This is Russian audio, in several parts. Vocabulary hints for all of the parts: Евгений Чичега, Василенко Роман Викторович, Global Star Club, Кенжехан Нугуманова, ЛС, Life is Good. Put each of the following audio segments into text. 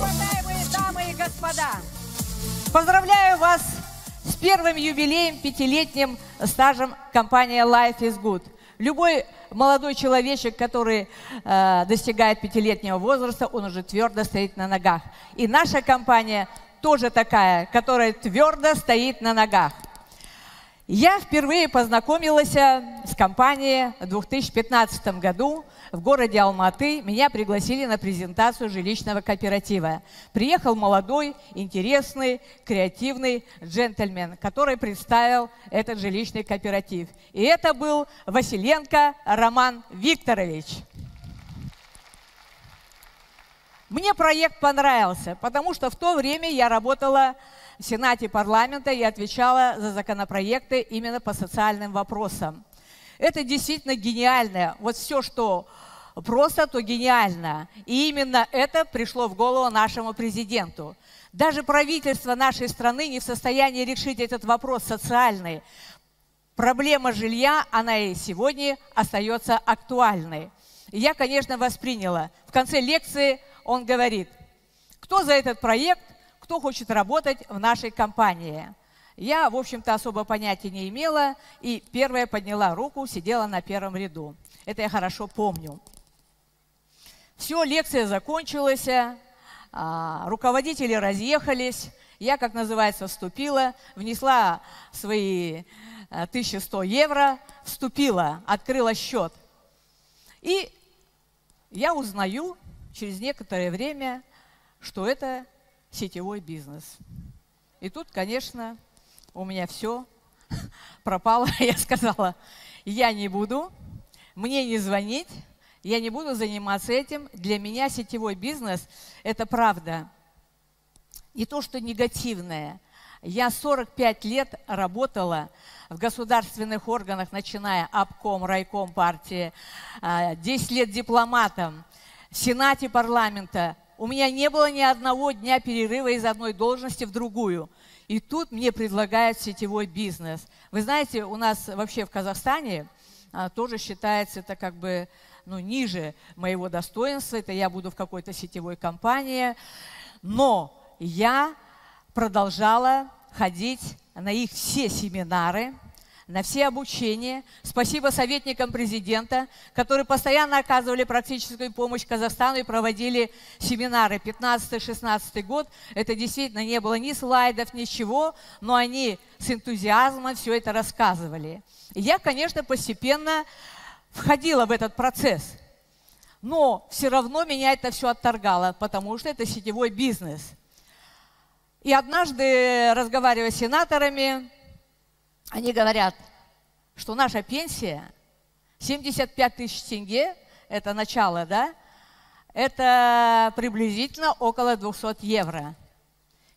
Уважаемые дамы и господа, поздравляю вас с первым юбилеем, пятилетним стажем компании Life is Good. Любой молодой человечек, который достигает пятилетнего возраста, он уже твердо стоит на ногах. И наша компания тоже такая, которая твердо стоит на ногах. Я впервые познакомилась с компанией в 2015 году в городе Алматы. Меня пригласили на презентацию жилищного кооператива. Приехал молодой, интересный, креативный джентльмен, который представил этот жилищный кооператив. И это был Василенко Роман Викторович. Мне проект понравился, потому что в то время я работала в Сенате парламента и отвечала за законопроекты именно по социальным вопросам. Это действительно гениально. Вот все, что просто, то гениально. И именно это пришло в голову нашему президенту. Даже правительство нашей страны не в состоянии решить этот вопрос социальный. Проблема жилья, она и сегодня остается актуальной. И я, конечно, восприняла. В конце лекции он говорит: кто за этот проект? Кто хочет работать в нашей компании. Я, в общем-то, особо понятия не имела, и первая подняла руку, сидела на первом ряду. Это я хорошо помню. Все, лекция закончилась, руководители разъехались. Я, как называется, вступила, внесла свои 1100 евро, вступила, открыла счет. И я узнаю через некоторое время, что это сетевой бизнес. И тут, конечно, у меня все пропало. Я сказала: я не буду, мне не звонить, я не буду заниматься этим. Для меня сетевой бизнес – это правда. Не то, что негативное. Я 45 лет работала в государственных органах, начиная обком, райком партии, 10 лет дипломатом, в Сенате парламента. У меня не было ни одного дня перерыва из одной должности в другую. И тут мне предлагают сетевой бизнес. Вы знаете, у нас вообще в Казахстане тоже считается это как бы ниже моего достоинства. Это я буду в какой-то сетевой компании. Но я продолжала ходить на их все семинары, на все обучения. Спасибо советникам президента, которые постоянно оказывали практическую помощь Казахстану и проводили семинары. 15-16 год, это действительно не было ни слайдов, ничего, но они с энтузиазмом все это рассказывали. И я, конечно, постепенно входила в этот процесс, но все равно меня это все отторгало, потому что это сетевой бизнес. И однажды, разговаривая с сенаторами, они говорят, что наша пенсия 75 тысяч тенге, это начало, да, это приблизительно около 200 евро.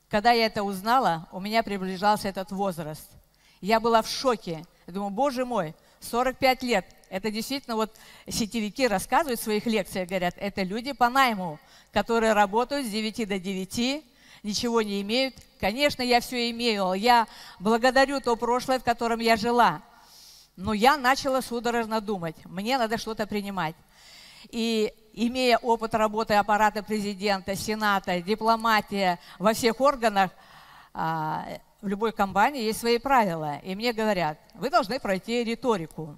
Когда я это узнала, у меня приближался этот возраст. Я была в шоке. Я думаю, боже мой, 45 лет. Это действительно вот сетевики рассказывают в своих лекциях, говорят, это люди по найму, которые работают с 9 до 9, ничего не имеют. Конечно, я все имела. Я благодарю то прошлое, в котором я жила. Но я начала судорожно думать. Мне надо что-то принимать. И имея опыт работы аппарата президента, сената, дипломатия во всех органах, в любой компании есть свои правила. И мне говорят, вы должны пройти риторику.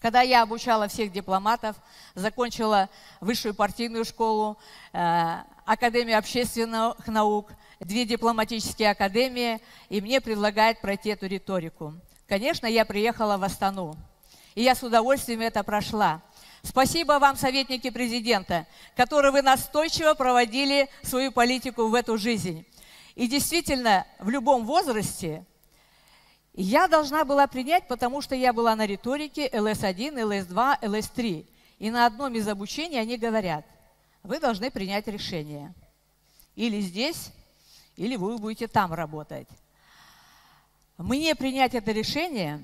Когда я обучала всех дипломатов, закончила высшую партийную школу, Академию общественных наук, 2 дипломатические академии, и мне предлагают пройти эту риторику. Конечно, я приехала в Астану, и я с удовольствием это прошла. Спасибо вам, советники президента, которые вы настойчиво проводили свою политику в эту жизнь. И действительно, в любом возрасте я должна была принять, потому что я была на риторике ЛС-1, ЛС-2, ЛС-3. И на одном из обучений они говорят, вы должны принять решение. Или здесь, или вы будете там работать. Мне принять это решение,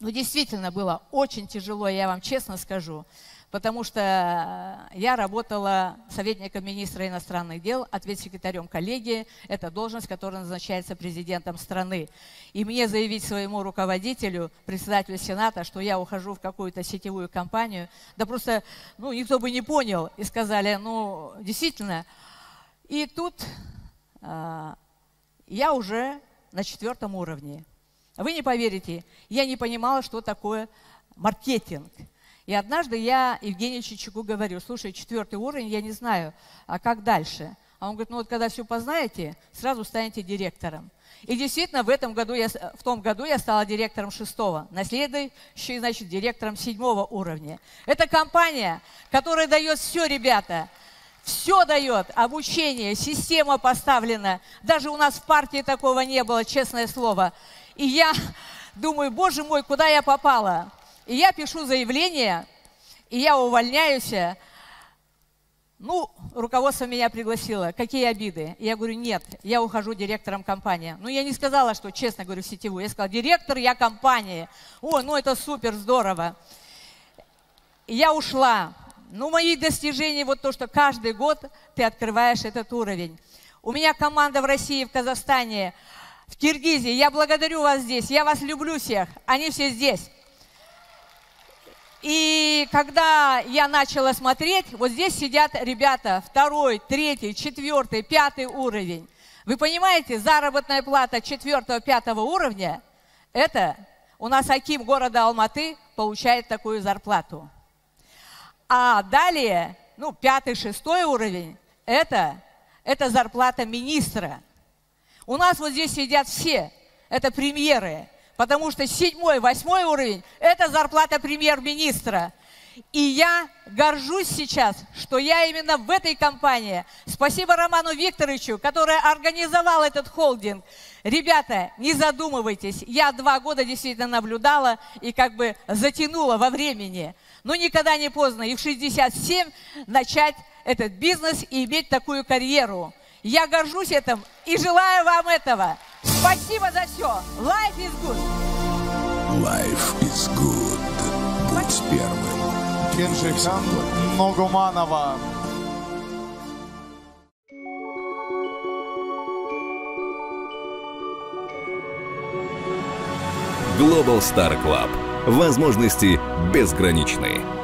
ну, действительно было очень тяжело, я вам честно скажу, потому что я работала советником министра иностранных дел, ответсекретарем коллегии. Это должность, которая назначается президентом страны. И мне заявить своему руководителю, председателю Сената, что я ухожу в какую-то сетевую компанию, да просто никто бы не понял. И сказали, действительно. И тут я уже на 4-м уровне. Вы не поверите, я не понимала, что такое маркетинг. И однажды я Евгению Чичегу говорю, слушай, 4-й уровень, я не знаю, а как дальше? А он говорит, когда все познаете, сразу станете директором. И действительно, в том году я стала директором 6-го, на следующий, значит, директором 7-го уровня. Это компания, которая дает все, ребята. Все дает, обучение, система поставлена. Даже у нас в партии такого не было, честное слово. И я думаю, боже мой, куда я попала? И я пишу заявление, и я увольняюсь. Руководство меня пригласило. Какие обиды? Я говорю, нет, я ухожу директором компании. Я не сказала, что, честно говорю, в сетевую. Я сказала, директор, я компании. Это супер, здорово. И я ушла. Мои достижения, то, что каждый год ты открываешь этот уровень. У меня команда в России, в Казахстане, в Киргизии. Я благодарю вас здесь, я вас люблю всех, они все здесь. И когда я начала смотреть, здесь сидят ребята 2, 3, 4, 5 уровень. Вы понимаете, заработная плата 4-5 уровня, это у нас аким города Алматы получает такую зарплату. А далее, 5-6 уровень, это зарплата министра. У нас здесь сидят все, это премьеры, потому что 7-8 уровень – это зарплата премьер-министра. И я горжусь сейчас, что я именно в этой компании. Спасибо Роману Викторовичу, который организовал этот холдинг. Ребята, не задумывайтесь, я 2 года действительно наблюдала и как бы затянула во времени. Но никогда не поздно и в 67 начать этот бизнес и иметь такую карьеру. Я горжусь этим и желаю вам этого. Спасибо за все. Life is good. Life is good. Будь первым. Кенжехан Нугуманова. Global Star Club. Возможности безграничны.